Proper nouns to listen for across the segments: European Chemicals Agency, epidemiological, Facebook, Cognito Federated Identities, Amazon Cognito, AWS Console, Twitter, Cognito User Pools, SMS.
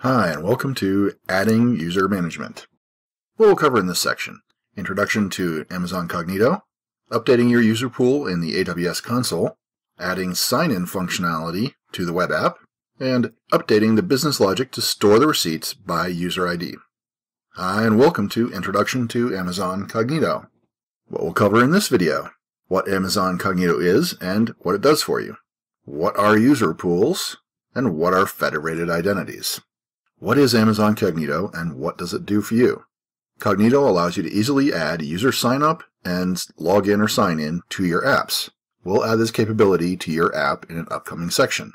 Hi, and welcome to Adding User Management. What we'll cover in this section: introduction to Amazon Cognito, updating your user pool in the AWS console, adding sign-in functionality to the web app, and updating the business logic to store the receipts by user ID. Hi, and welcome to Introduction to Amazon Cognito. What we'll cover in this video: what Amazon Cognito is and what it does for you, what are user pools, and what are federated identities. What is Amazon Cognito and what does it do for you? Cognito allows you to easily add user sign-up and login or sign-in to your apps. We'll add this capability to your app in an upcoming section.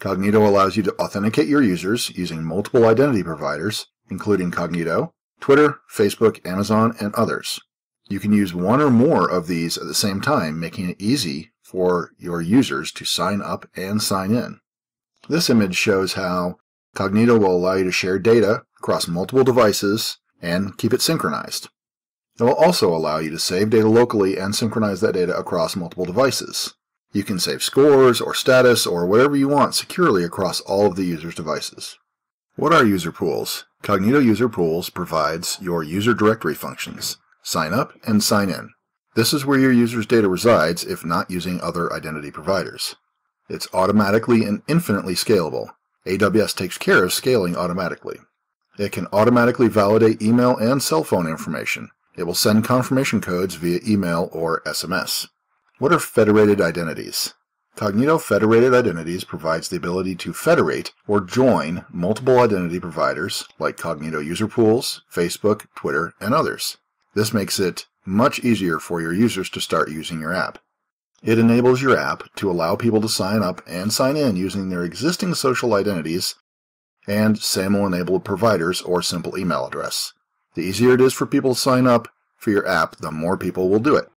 Cognito allows you to authenticate your users using multiple identity providers, including Cognito, Twitter, Facebook, Amazon, and others. You can use one or more of these at the same time, making it easy for your users to sign up and sign in. This image shows how Cognito will allow you to share data across multiple devices and keep it synchronized. It will also allow you to save data locally and synchronize that data across multiple devices. You can save scores or status or whatever you want securely across all of the user's devices. What are user pools? Cognito User Pools provides your user directory functions, sign up and sign in. This is where your user's data resides if not using other identity providers. It's automatically and infinitely scalable. AWS takes care of scaling automatically. It can automatically validate email and cell phone information. It will send confirmation codes via email or SMS. What are federated identities? Cognito Federated Identities provides the ability to federate or join multiple identity providers like Cognito User Pools, Facebook, Twitter, and others. This makes it much easier for your users to start using your app. It enables your app to allow people to sign up and sign in using their existing social identities, and same will enable providers or simple email address. The easier it is for people to sign up for your app, the more people will do it.